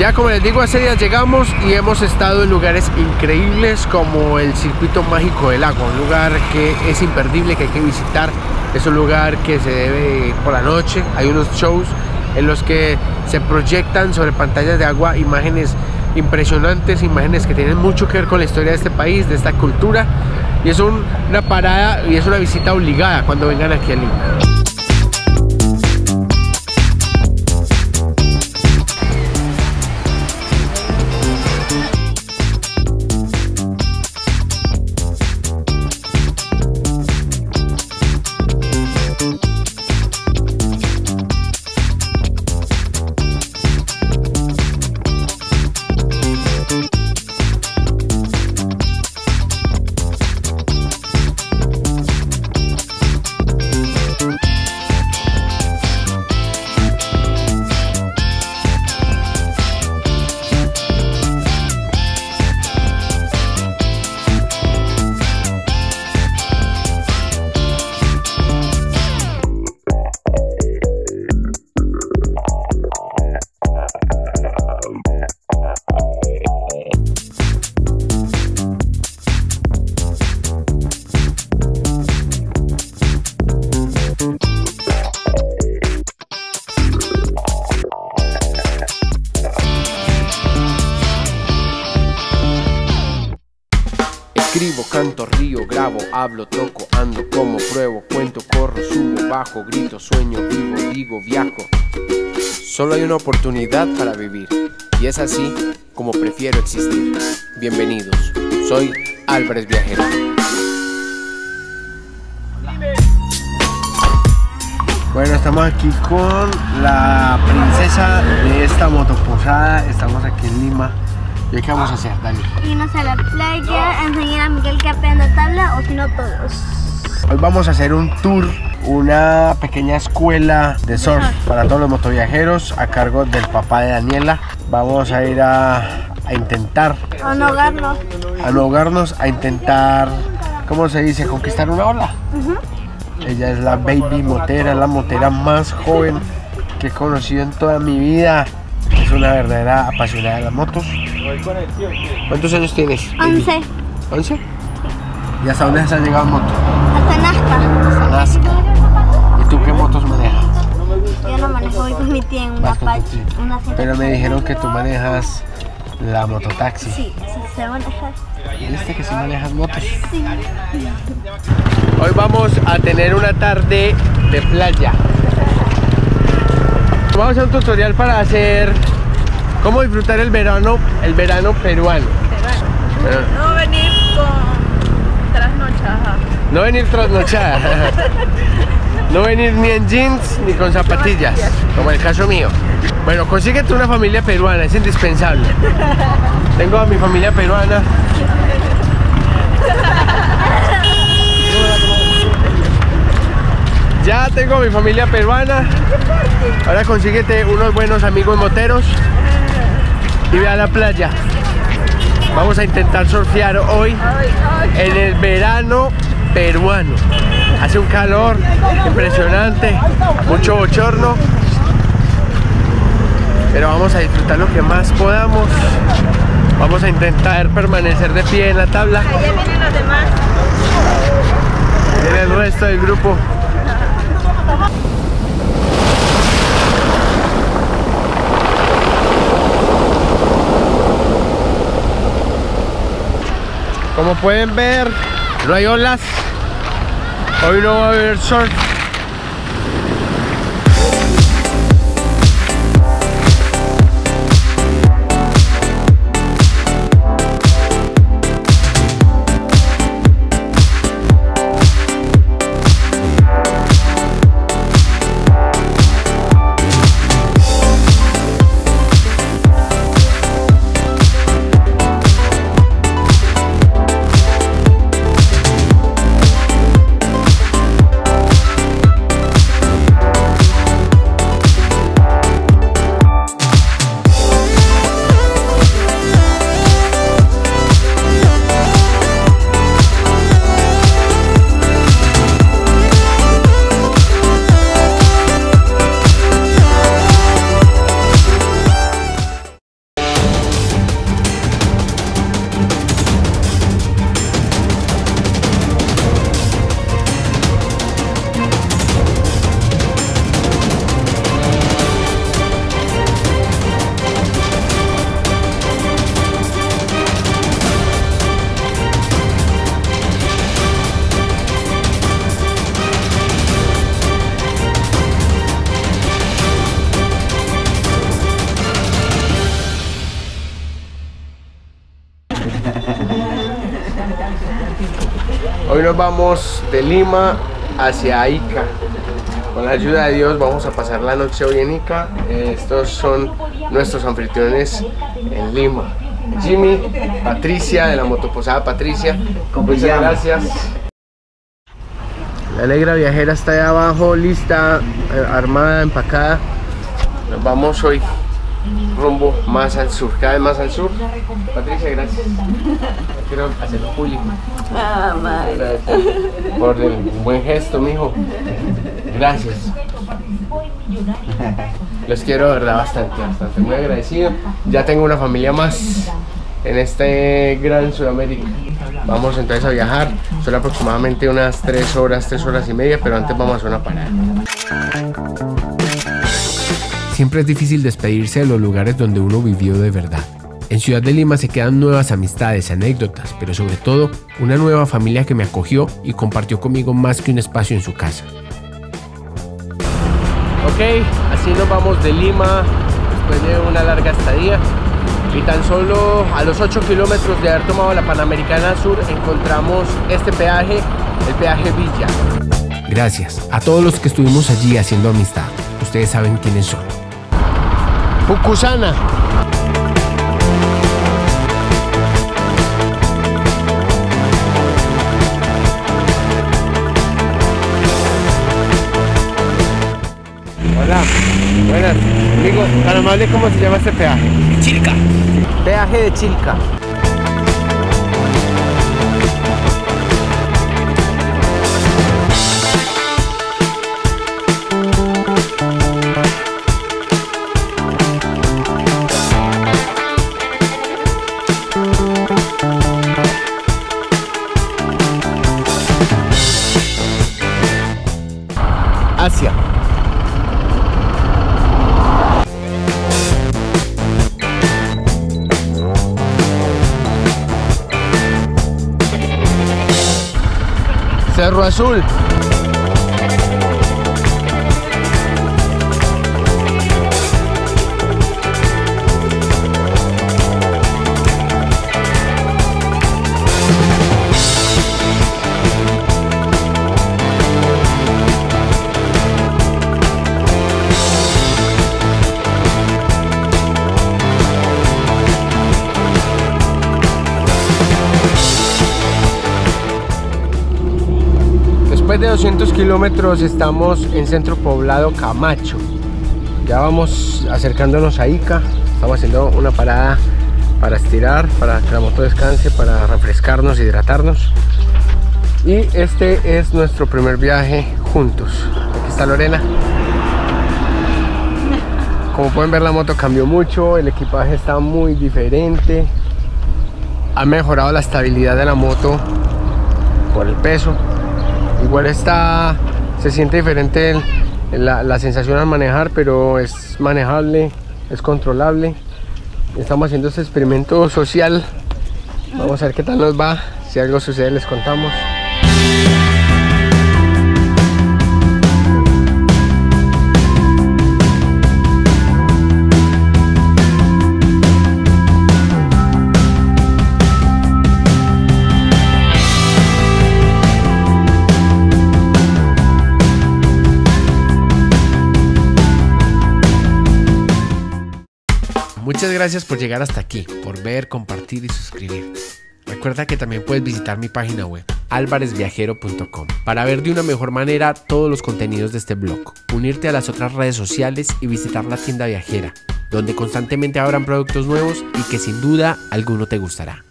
Ya como les digo, hace días llegamos y hemos estado en lugares increíbles como el Circuito Mágico del Agua, un lugar que es imperdible, que hay que visitar. Es un lugar que se debe ir por la noche. Hay unos shows en los que se proyectan sobre pantallas de agua imágenes impresionantes, imágenes que tienen mucho que ver con la historia de este país, de esta cultura, y es una parada y es una visita obligada cuando vengan aquí a Lima. Escribo, canto, río, grabo, hablo, toco, ando, como, pruebo, cuento, corro, subo, bajo, grito, sueño, vivo, digo, viajo. Solo hay una oportunidad para vivir, y es así como prefiero existir. Bienvenidos, soy Álvarez Viajero. Bueno, estamos aquí con la princesa de esta motoposada, estamos aquí en Lima. ¿Y qué vamos a hacer, Dani? Irnos a la playa, enseñar a Miguel que aprenda tabla, o si no todos. Hoy vamos a hacer un tour, una pequeña escuela de surf para todos los motoviajeros a cargo del papá de Daniela. Vamos a ir a intentar... a ahogarnos. A ahogarnos, a intentar, ¿cómo se dice? Conquistar una ola. Ella es la baby motera, la motera más joven que he conocido en toda mi vida. Es una verdadera apasionada de las motos. ¿Cuántos años tienes? 11. ¿11? ¿Y hasta dónde has llegado en moto? Hasta Nasca. Hasta Nasca. ¿Y tú qué motos manejas? Yo no manejo, voy con mi tía en una Apache. Pero me dijeron que tú manejas la mototaxi. Sí, sí sé manejar. ¿Viste que sí manejas motos? Sí. Hoy vamos a tener una tarde de playa. Vamos a hacer un tutorial para hacer cómo disfrutar el verano peruano. No venir con trasnochada. No venir trasnochada. No venir ni en jeans ni con zapatillas, como el caso mío. Bueno, consíguete una familia peruana, es indispensable. Tengo a mi familia peruana. Ya tengo mi familia peruana. Ahora consíguete unos buenos amigos moteros y ve a la playa. Vamos a intentar surfear hoy en el verano peruano. Hace un calor impresionante, mucho bochorno, pero vamos a disfrutar lo que más podamos. Vamos a intentar permanecer de pie en la tabla. Ya vienen los demás. Viene el resto del grupo. Como pueden ver, no hay olas. Hoy no va a haber surf. Hoy nos vamos de Lima hacia Ica. Con la ayuda de Dios vamos a pasar la noche hoy en Ica. Estos son nuestros anfitriones en Lima: Jimmy, Patricia de la motoposada Patricia. Muchas gracias. La negra viajera está allá abajo, lista, armada, empacada. Nos vamos hoy rumbo más al sur, cada vez más al sur. Patricia, gracias. Quiero hacerlo público. Por el buen gesto, mijo. Gracias. Los quiero, de verdad, bastante, bastante. Muy agradecido. Ya tengo una familia más en este gran Sudamérica. Vamos entonces a viajar. Son aproximadamente unas 3 horas, 3 horas y media, pero antes vamos a hacer una parada. Siempre es difícil despedirse de los lugares donde uno vivió de verdad. En Ciudad de Lima se quedan nuevas amistades, anécdotas, pero sobre todo una nueva familia que me acogió y compartió conmigo más que un espacio en su casa. Ok, así nos vamos de Lima después de una larga estadía. Y tan solo a los 8 kilómetros de haber tomado la Panamericana Sur encontramos este peaje, el peaje Villa. Gracias a todos los que estuvimos allí haciendo amistad. Ustedes saben quiénes son. Pucusana. Hola, buenas. Amigos, tan amable, ¿cómo se llama este peaje? Chilca. Peaje de Chilca. Asia. Cerro Azul. Después de 200 kilómetros estamos en Centro Poblado Camacho. Ya vamos acercándonos a Ica. Estamos haciendo una parada para estirar, para que la moto descanse, para refrescarnos, hidratarnos. Y este es nuestro primer viaje juntos. Aquí está Lorena. Como pueden ver, la moto cambió mucho, el equipaje está muy diferente. Ha mejorado la estabilidad de la moto por el peso. Igual está, se siente diferente la sensación al manejar, pero es manejable, es controlable. Estamos haciendo este experimento social. Vamos a ver qué tal nos va. Si algo sucede, les contamos. Muchas gracias por llegar hasta aquí, por ver, compartir y suscribir. Recuerda que también puedes visitar mi página web, alvarezviajero.com, para ver de una mejor manera todos los contenidos de este blog, unirte a las otras redes sociales y visitar la tienda viajera, donde constantemente habrán productos nuevos y que sin duda alguno te gustará.